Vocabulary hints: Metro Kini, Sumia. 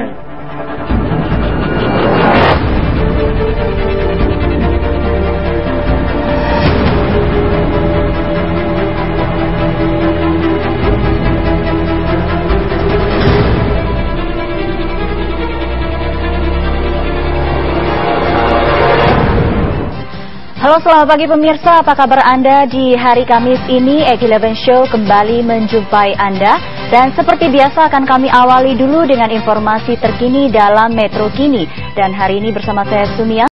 sungai. Halo, selamat pagi pemirsa, apa kabar Anda di hari Kamis ini? 8 Eleven Show kembali menjumpai Anda. Dan seperti biasa akan kami awali dulu dengan informasi terkini dalam Metro Kini. Dan hari ini bersama saya Sumia.